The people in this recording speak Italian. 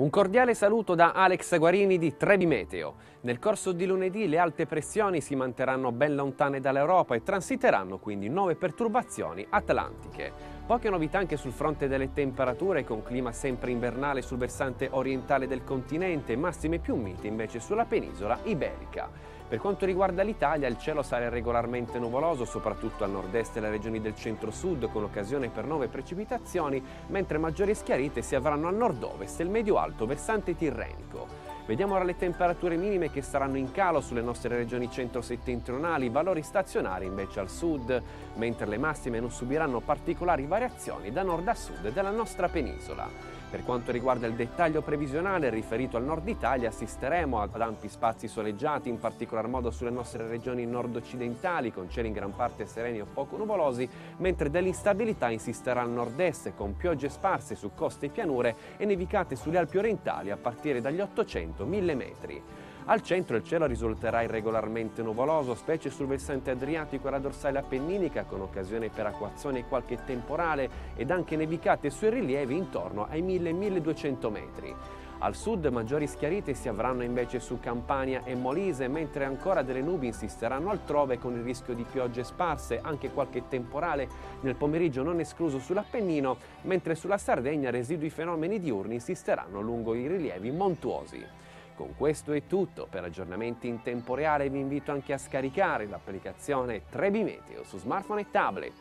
Un cordiale saluto da Alex Guarini di 3B Meteo. Nel corso di lunedì le alte pressioni si manterranno ben lontane dall'Europa e transiteranno quindi nuove perturbazioni atlantiche. Poche novità anche sul fronte delle temperature, con clima sempre invernale sul versante orientale del continente, massime più mite invece sulla penisola iberica. Per quanto riguarda l'Italia, il cielo sarà regolarmente nuvoloso, soprattutto al nord-est e le regioni del centro-sud, con occasione per nuove precipitazioni, mentre maggiori schiarite si avranno al nord-ovest e il medio-alto versante tirrenico. Vediamo ora le temperature minime che saranno in calo sulle nostre regioni centro-settentrionali, valori stazionari invece al sud, mentre le massime non subiranno particolari variazioni da nord a sud della nostra penisola. Per quanto riguarda il dettaglio previsionale riferito al nord Italia, assisteremo ad ampi spazi soleggiati, in particolar modo sulle nostre regioni nord-occidentali, con cieli in gran parte sereni o poco nuvolosi, mentre dell'instabilità insisterà al nord-est, con piogge sparse su coste e pianure e nevicate sulle Alpi orientali a partire dagli 800-1000 metri. Al centro il cielo risulterà irregolarmente nuvoloso, specie sul versante adriatico e la dorsale appenninica, con occasione per acquazzoni e qualche temporale ed anche nevicate sui rilievi intorno ai 1000-1200 metri. Al sud maggiori schiarite si avranno invece su Campania e Molise, mentre ancora delle nubi insisteranno altrove, con il rischio di piogge sparse, anche qualche temporale nel pomeriggio non escluso sull'Appennino, mentre sulla Sardegna residui fenomeni diurni insisteranno lungo i rilievi montuosi. Con questo è tutto. Per aggiornamenti in tempo reale vi invito anche a scaricare l'applicazione 3B Meteo su smartphone e tablet.